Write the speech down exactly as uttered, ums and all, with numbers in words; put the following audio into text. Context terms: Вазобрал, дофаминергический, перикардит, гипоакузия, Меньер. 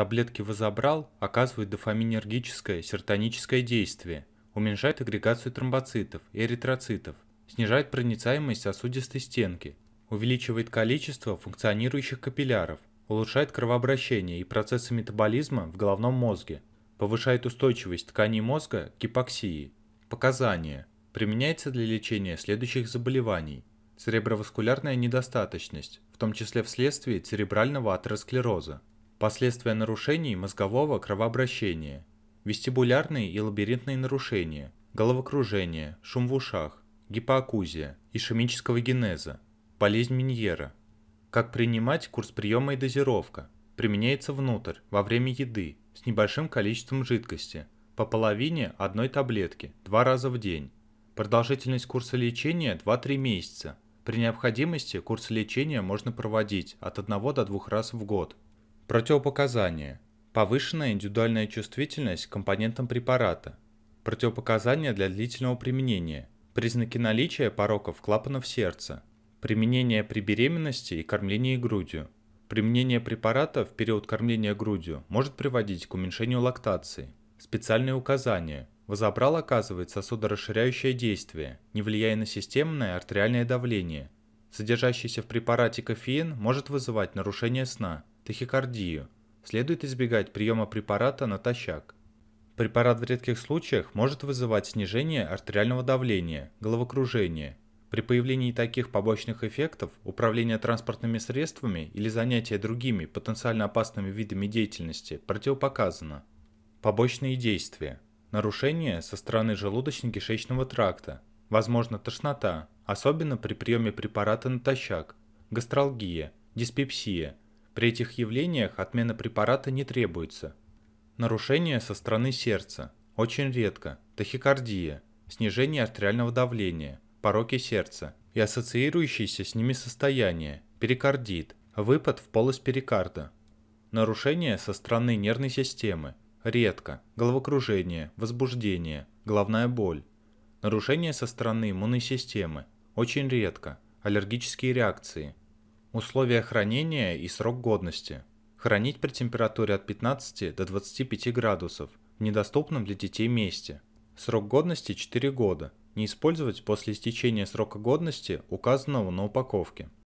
Таблетки Вазобрал оказывают дофаминергическое, серотоническое действие, уменьшают агрегацию тромбоцитов и эритроцитов, снижают проницаемость сосудистой стенки, увеличивает количество функционирующих капилляров, улучшает кровообращение и процессы метаболизма в головном мозге, повышает устойчивость тканей мозга к гипоксии. Показания. Применяется для лечения следующих заболеваний: цереброваскулярная недостаточность, в том числе вследствие церебрального атеросклероза, последствия нарушений мозгового кровообращения, вестибулярные и лабиринтные нарушения, головокружение, шум в ушах, гипоакузия, ишемического генеза, болезнь Меньера. Как принимать курс приема и дозировка? Применяется внутрь, во время еды, с небольшим количеством жидкости, по половине одной таблетки, два раза в день. Продолжительность курса лечения два-три месяца. При необходимости курс лечения можно проводить от одного до двух раз в год. Противопоказания. Повышенная индивидуальная чувствительность к компонентам препарата. Противопоказания для длительного применения. Признаки наличия пороков клапанов сердца. Применение при беременности и кормлении грудью. Применение препарата в период кормления грудью может приводить к уменьшению лактации. Специальные указания. Вазобрал оказывает сосудорасширяющее действие, не влияя на системное артериальное давление. Содержащийся в препарате кофеин может вызывать нарушение сна, тахикардию. Следует избегать приема препарата натощак. Препарат в редких случаях может вызывать снижение артериального давления, головокружение. При появлении таких побочных эффектов управление транспортными средствами или занятие другими потенциально опасными видами деятельности противопоказано. Побочные действия. Нарушение со стороны желудочно-кишечного тракта. Возможно, тошнота, особенно при приеме препарата натощак, гастралгия, диспепсия. При этих явлениях отмена препарата не требуется. Нарушение со стороны сердца. Очень редко. Тахикардия, снижение артериального давления, пороки сердца и ассоциирующиеся с ними состояния, перикардит, выпад в полость перикарда. Нарушение со стороны нервной системы. Редко. Головокружение, возбуждение, головная боль. Нарушение со стороны иммунной системы. Очень редко. Аллергические реакции. Условия хранения и срок годности. Хранить при температуре от пятнадцати до двадцати пяти градусов в недоступном для детей месте. Срок годности четыре года. Не использовать после истечения срока годности, указанного на упаковке.